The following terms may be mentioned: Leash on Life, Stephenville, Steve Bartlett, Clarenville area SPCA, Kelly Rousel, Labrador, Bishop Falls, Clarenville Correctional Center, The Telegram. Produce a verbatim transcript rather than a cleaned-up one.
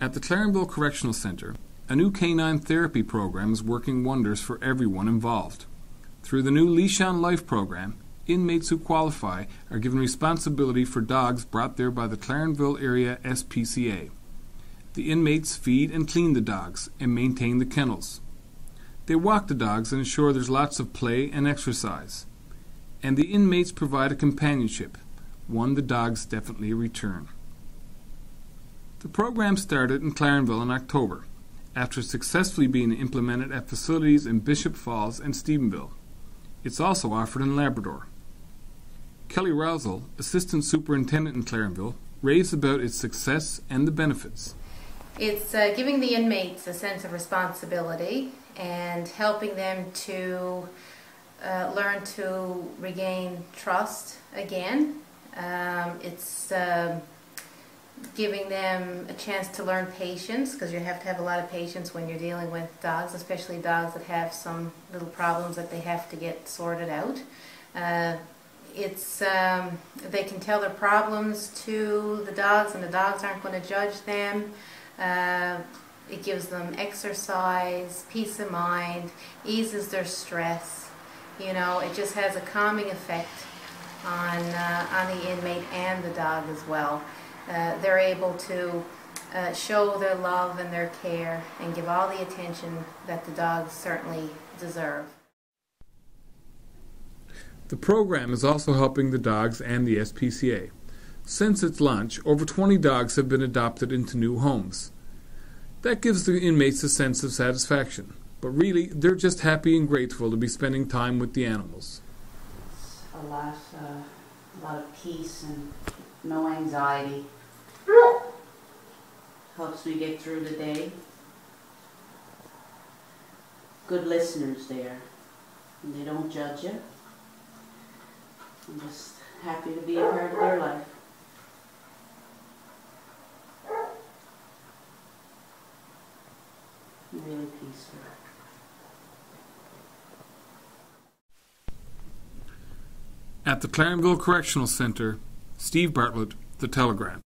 At the Clarenville Correctional Center, a new canine therapy program is working wonders for everyone involved. Through the new Leash on Life program, inmates who qualify are given responsibility for dogs brought there by the Clarenville area S P C A. The inmates feed and clean the dogs and maintain the kennels. They walk the dogs and ensure there's lots of play and exercise. And the inmates provide a companionship, one the dogs definitely return. The program started in Clarenville in October, after successfully being implemented at facilities in Bishop Falls and Stephenville. It's also offered in Labrador. Kelly Rousel, Assistant Superintendent in Clarenville, raves about its success and the benefits. It's uh, giving the inmates a sense of responsibility and helping them to uh, learn to regain trust again. Um, it's uh, giving them a chance to learn patience, because you have to have a lot of patience when you're dealing with dogs, especially dogs that have some little problems that they have to get sorted out. Uh, it's um, they can tell their problems to the dogs, and the dogs aren't going to judge them. Uh, it gives them exercise, peace of mind, eases their stress. You know, it just has a calming effect on uh, on the inmate and the dog as well. Uh, they're able to uh, show their love and their care and give all the attention that the dogs certainly deserve. The program is also helping the dogs and the S P C A. Since its launch, over twenty dogs have been adopted into new homes. That gives the inmates a sense of satisfaction, but really they're just happy and grateful to be spending time with the animals. It's a lot, uh, a lot of peace and no anxiety. Helps me get through the day. Good listeners there, and they don't judge you. I'm just happy to be a part of their life. Really peaceful. At the Clarenville Correctional Center, Steve Bartlett, The Telegram.